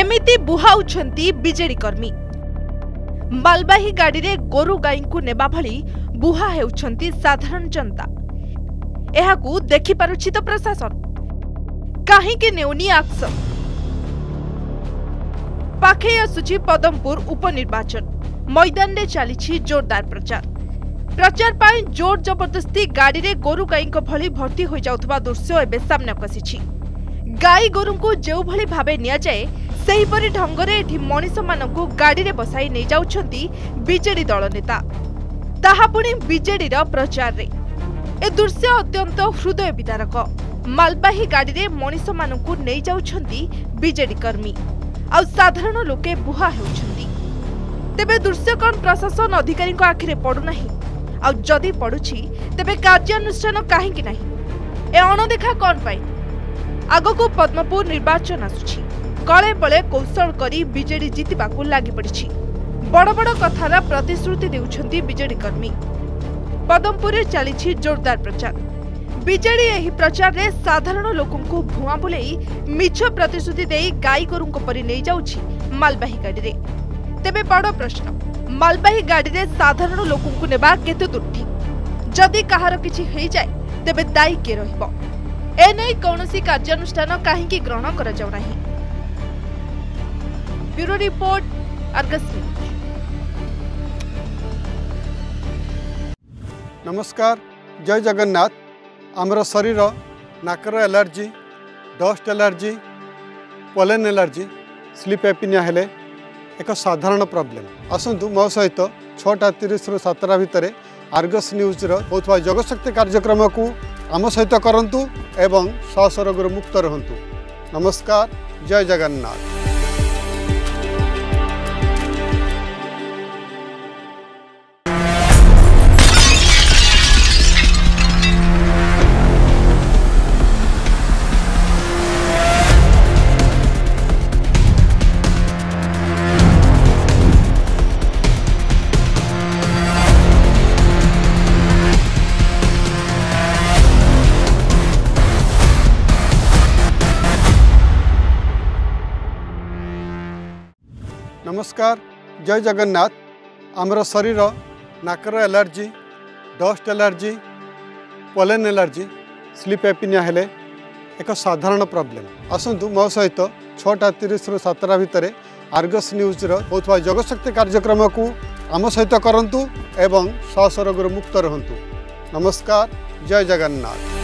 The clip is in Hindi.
एमिति बुहाउछंती बीजेडी कर्मी। मालवाही गाड़ी रे गोरु गाई को नेबा भली बुहा हेउछंती साधारण जनता। एहाकू देखि पारुछि तो प्रशासन काहे के नेउनी एक्शन। पाखे आसुछि पदमपुर उपनिर्वाचन, मैदान रे चलीछि जोरदार प्रचार। प्रचार पाई जोर जबरदस्ती गाड़ी रे गोरु गाई को भली भर्ती हो जाउथबा दृश्य एबे सामने कसिछि। गाई गोरु को जो भली भाबे निया जाए सेही परि ढंग रे एठी मनीष माननकू गाड़ी रे बसाई नै जाउछंती बीजेडी दल नेता। ताहा पुणी बीजेडी रा प्रचार रे ए दृश्य अत्यंत हृदय विदारक। मालवाही गाड़ी रे मनीष माननकू नै जाउछंती बीजेडी कर्मी आ साधारण लोके बुहा हेउछंती। तेबे दृश्य कोन प्रशासन अधिकारी को आखिरे पडु नाही आ जदी पडुछि तेबे कार्यानुष्ठान काहे कि नाही। ए अनदेखा कोन पाई आगको पद्मपुर निर्वाचन आसुछि। कले बले कौशल करी बीजेडी जीतिबाकू लागि पड़िछि। बड़ बड़ कथार प्रतिश्रुति देउछंती बीजेडी कर्मी। पदमपुर रे चलीछि जोरदार प्रचार। बीजेडी एही प्रचार रे साधारण लोकंकू भुआ बुलेई मिछ प्रतिश्रुति देई गाई गोरुंको परि नै जाउछि मालवाही गाड़ी रे। तेबे बड़ प्रश्न, मालवाही गाड़ी रे साधारण लोकंकू नेबा केते दूर ठीक। जदि कहार किछि हेइ जाय तेबे दायी के रहिबो। एने कौनसी कार्यानुष्ठान काहिंकी ग्रहण करा जाउ नाही। Bureau report, Argus news. नमस्कार, जय जगन्नाथ। आमर शरीर नाकर allergy, dust allergy, pollen allergy, sleep apnea हेले एक साधारण प्रॉब्लम। आसतु मो सहित 6:30 ରୁ 7ଟା भितर आर्गस न्यूज होता जगशक्ति कार्यक्रम को आम सहित करंतु एवं श्वास रोगरू मुक्त रहंतु। नमस्कार, जय जगन्नाथ। नमस्कार, जय जगन्नाथ। आमर शरीर नाकर allergy, dust allergy, pollen allergy, sleep apnea हेले एक साधारण प्रॉब्लम। आसतु मो सहित 6:30 ରୁ 7ଟା भितर आर्गस न्यूज होता जगशक्ति कार्यक्रम को आम सहित करंतु एवं श्वास रोगरू मुक्त रहंतु। नमस्कार, जय जगन्नाथ।